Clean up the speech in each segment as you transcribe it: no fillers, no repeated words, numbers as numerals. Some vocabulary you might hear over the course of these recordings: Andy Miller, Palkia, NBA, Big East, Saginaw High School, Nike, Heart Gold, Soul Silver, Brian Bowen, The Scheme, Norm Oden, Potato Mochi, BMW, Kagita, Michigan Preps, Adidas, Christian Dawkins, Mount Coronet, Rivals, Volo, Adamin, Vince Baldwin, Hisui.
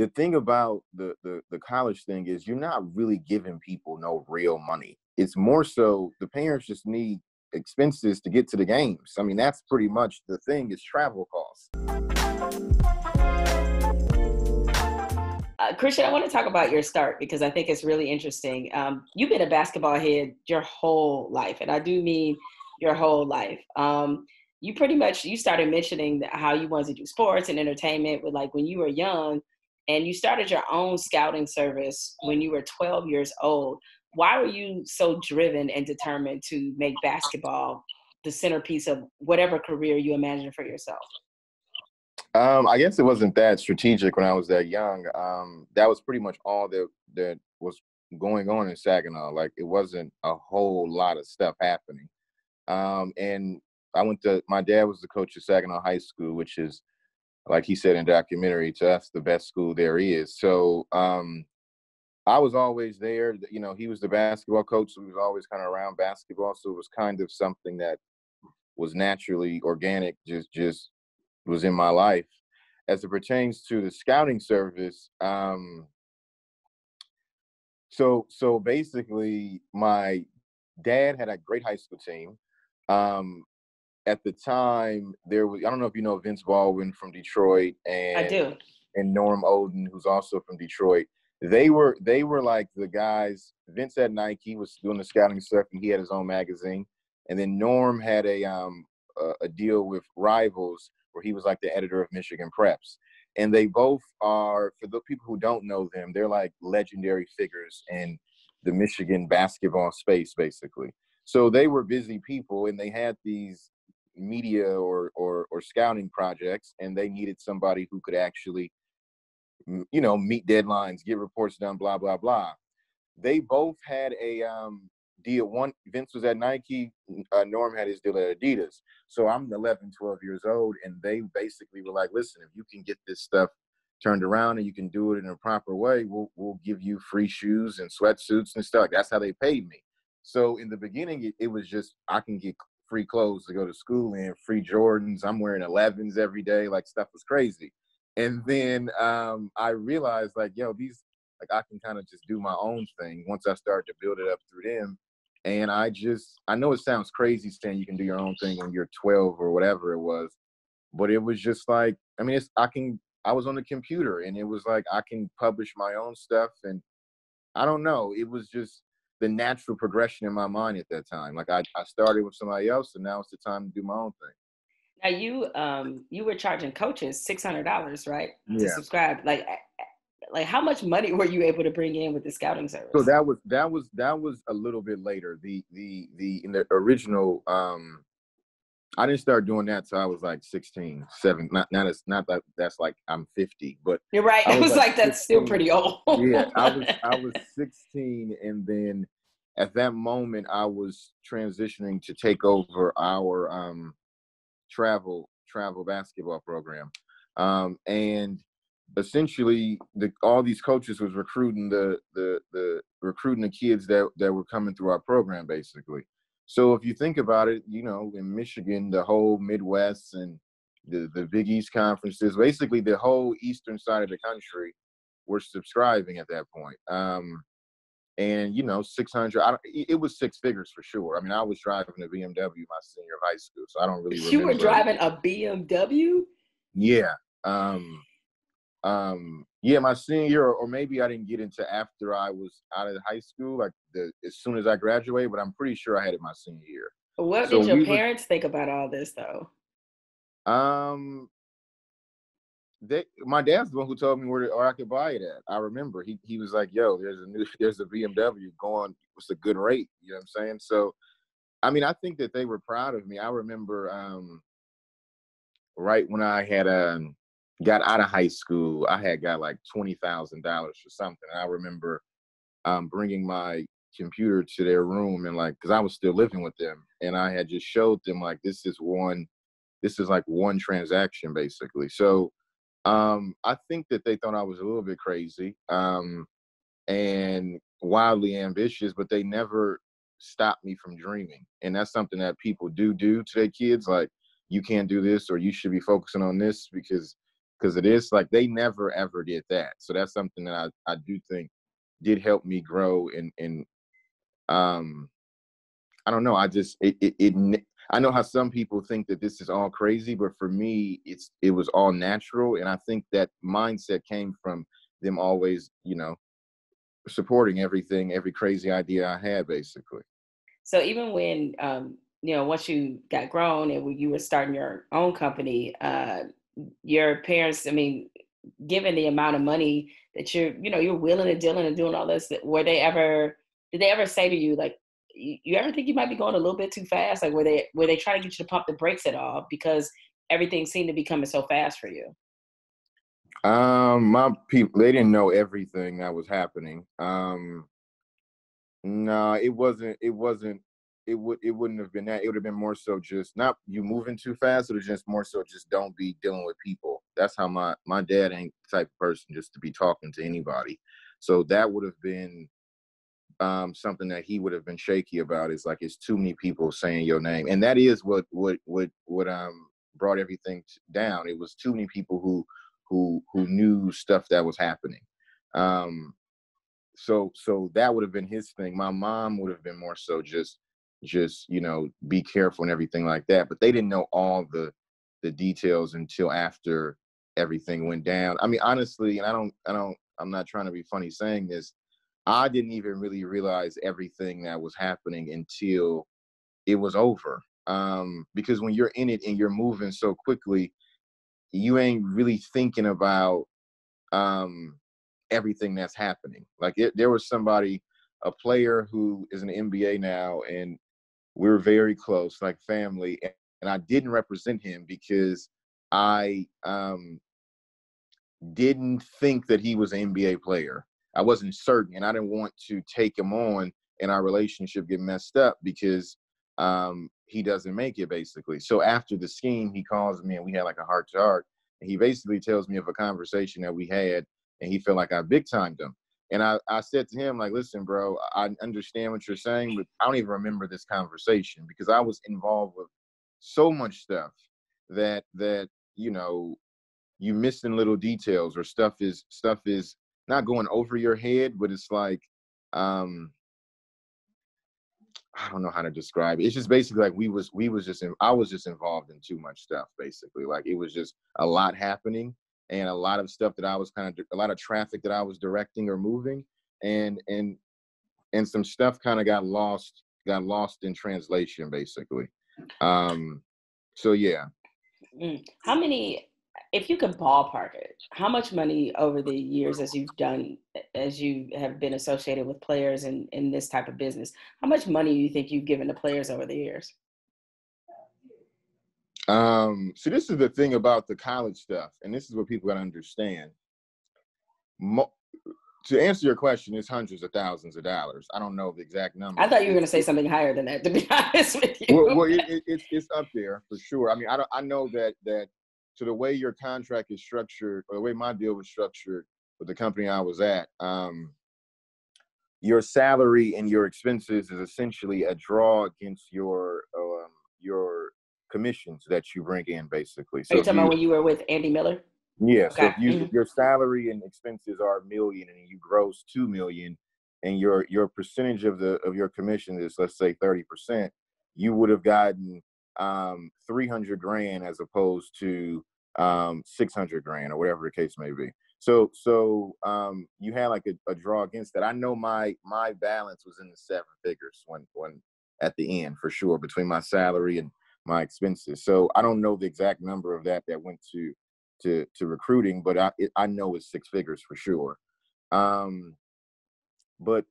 the thing about the college thing is you're not really giving people no real money. It's more so the parents just need expenses to get to the games. I mean, that's pretty much the thing, is travel costs. Christian, I want to talk about your start because I think it's really interesting. You've been a basketball head your whole life, and I do mean your whole life. You pretty much, you started mentioning how you wanted to do sports and entertainment with like when you were young, and you started your own scouting service when you were 12 years old. Why were you so driven and determined to make basketball the centerpiece of whatever career you imagined for yourself? I guess it wasn't that strategic when I was that young. That was pretty much all that was going on in Saginaw. Like, it wasn't a whole lot of stuff happening. And I went to, my dad was the coach at Saginaw High School, which is, like he said in documentary, to us, the best school there is. So I was always there. You know, he was the basketball coach, so he was always kind of around basketball. So it was kind of something that was naturally organic, just was in my life. As it pertains to the scouting service, so basically my dad had a great high school team. At the time, there was, I don't know if you know Vince Baldwin from Detroit, and I do, and Norm Oden, who's also from Detroit. They were like the guys. Vince at Nike was doing the scouting stuff, and he had his own magazine. And then Norm had a deal with Rivals, where he was like the editor of Michigan Preps. And they both are, for the people who don't know them, they're like legendary figures in the Michigan basketball space, basically. So they were busy people, and they had these media or scouting projects, and they needed somebody who could actually, you know, meet deadlines, get reports done, blah, blah, blah. They both had a deal. One, Vince was at Nike, Norm had his deal at Adidas. So I'm 11, 12 years old, and they basically were like, listen, if you can get this stuff turned around and you can do it in a proper way, we'll give you free shoes and sweatsuits and stuff. That's how they paid me. So in the beginning, it was just, I can get free clothes to go to school and free Jordans. I'm wearing 11s every day. Like, stuff was crazy. And then I realized, like, yo, these, like, I can kind of just do my own thing once I started to build it up through them. And I know it sounds crazy saying you can do your own thing when you're 12 or whatever it was, but it was just like, I mean, I was on the computer, and it was like, I can publish my own stuff. And I don't know, it was just the natural progression in my mind at that time. Like, I started with somebody else, and now it's the time to do my own thing. Now, you were charging coaches $600, right? Yeah. To subscribe. Like how much money were you able to bring in with the scouting service? So that was a little bit later. In the original, I didn't start doing that till I was like 16, 7. Not that that's like I'm 50, but you're right. I was like that's 16. Still pretty old. Yeah, I was 16, and then at that moment I was transitioning to take over our travel basketball program, and essentially all these coaches was recruiting the kids that were coming through our program, basically. So if you think about it, you know, in Michigan, the whole Midwest and the Big East conferences, basically the whole eastern side of the country were subscribing at that point. And, you know, it was six figures for sure. I mean, I was driving a BMW my senior high school, so I don't really remember. You were driving a BMW? Yeah. My senior year, or maybe I didn't get into after I was out of high school, like as soon as I graduated, but I'm pretty sure I had it my senior year. What did your parents think about all this, though? My dad's the one who told me where I could buy it at. I remember he was like, "Yo, there's a BMW going. It's a good rate." You know what I'm saying? So, I mean, I think that they were proud of me. I remember right when I had got out of high school, I had got like $20,000 for something. And I remember bringing my computer to their room, and like, because I was still living with them, and I had just showed them like, this is like one transaction, basically. So I think that they thought I was a little bit crazy and wildly ambitious, but they never stopped me from dreaming. And that's something that people do to their kids. Like, you can't do this, or you should be focusing on this because because it is like they never, ever did that. So that's something that I do think did help me grow. And I don't know. I just I know how some people think that this is all crazy, but for me, it was all natural. And I think that mindset came from them always, you know, supporting everything, every crazy idea I had, basically. So even when, you know, once you got grown and when you were starting your own company, your parents, I mean, given the amount of money that you're willing and dealing and doing all this, did they ever say to you, like, you ever think you might be going a little bit too fast? Like, were they trying to get you to pump the brakes at all because everything seemed to be coming so fast for you? My people, they didn't know everything that was happening. No, it wouldn't have been that. It would have been more so just not you moving too fast. It was just more so just don't be dealing with people. That's how my dad ain't the type of person just to be talking to anybody. So that would have been something that he would have been shaky about, is like, it's too many people saying your name. And that is what brought everything down. It was too many people who knew stuff that was happening. So that would have been his thing. My mom would have been more so just, you know, be careful and everything like that. But they didn't know all the details until after everything went down. I mean, honestly, and I'm not trying to be funny saying this, I didn't even really realize everything that was happening until it was over. Because when you're in it and you're moving so quickly, you ain't really thinking about everything that's happening. Like, there was a player who is in the NBA now, and we're very close, like family. And I didn't represent him because I didn't think that he was an NBA player. I wasn't certain, and I didn't want to take him on and our relationship get messed up because he doesn't make it, basically. So after the scheme, he calls me, and we had like a heart-to-heart, and he basically tells me of a conversation that we had, and he felt like I big-timed him. And I said to him, like, listen, bro, I understand what you're saying, but I don't even remember this conversation because I was involved with so much stuff that you know, you missing little details, or stuff is not going over your head, but it's like, I don't know how to describe it. It's just basically like I was just involved in too much stuff, basically. Like, it was just a lot happening and a lot of stuff that I was a lot of traffic that I was directing or moving, and some stuff kind of got lost in translation, basically. So yeah. How many, if you could ballpark it, how much money over the years as you have been associated with players in this type of business, how much money do you think you've given to players over the years? So this is the thing about the college stuff, and this is what people got to understand. To answer your question, it's hundreds of thousands of dollars. I don't know the exact number. I thought you were going to say something higher than that, to be honest with you. Well, it's up there for sure. I mean, I know that so the way your contract is structured, or the way my deal was structured with the company I was at, your salary and your expenses is essentially a draw against your commissions that you bring in, basically. So are you talking about when you were with Andy Miller? Yeah. Okay. So if your salary and expenses are $1 million, and you gross $2 million, and your percentage of your commission is, let's say, 30%, you would have gotten $300,000 as opposed to $600,000 or whatever the case may be. So you had like a draw against that. I know my balance was in the seven figures when at the end, for sure, between my salary and my expenses. So I don't know the exact number of that went to recruiting, but I know it's six figures for sure. But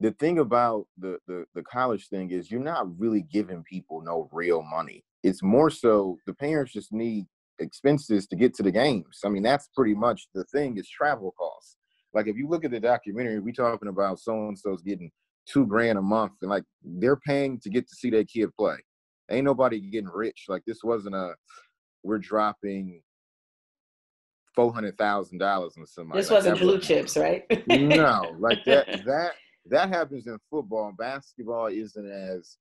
the thing about the college thing is you're not really giving people no real money. It's more so the parents just need expenses to get to the games. I mean, that's pretty much the thing, is travel costs. Like, if you look at the documentary, we talking about so-and-so's getting $2,000 a month, and like, they're paying to get to see their kid play. Ain't nobody getting rich. Like, this wasn't we're dropping $400,000 on somebody. This wasn't blue chips, right? No, like that happens in football. Basketball isn't as,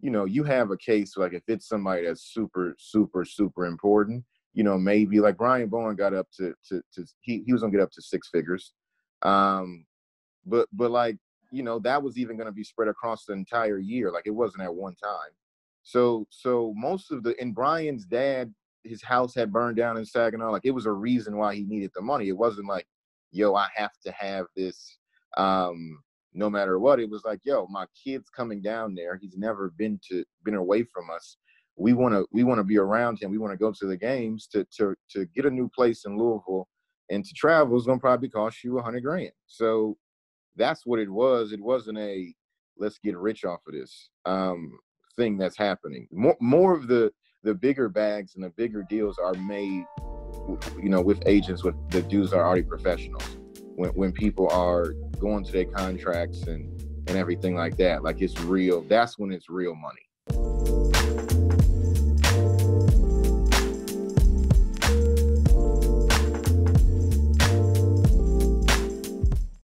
you know, you have a case, like if it's somebody that's super, super, super important, you know, maybe like Brian Bowen got up to he was gonna get up to six figures. But like, you know, that was even going to be spread across the entire year. Like, it wasn't at one time. So most of the, and Brian's dad, his house had burned down in Saginaw. Like, it was a reason why he needed the money. It wasn't like, yo, I have to have this, no matter what. It was like, yo, my kid's coming down there. He's never been away from us. We want to be around him. We want to go to the games. To get a new place in Louisville and to travel is going to probably cost you $100,000. So that's what it was. It wasn't a let's get rich off of this thing that's happening. More of the bigger bags and the bigger deals are made, you know, with agents, with the dudes that are already professionals. When people are going to their contracts and everything like that, like it's real. That's when it's real money.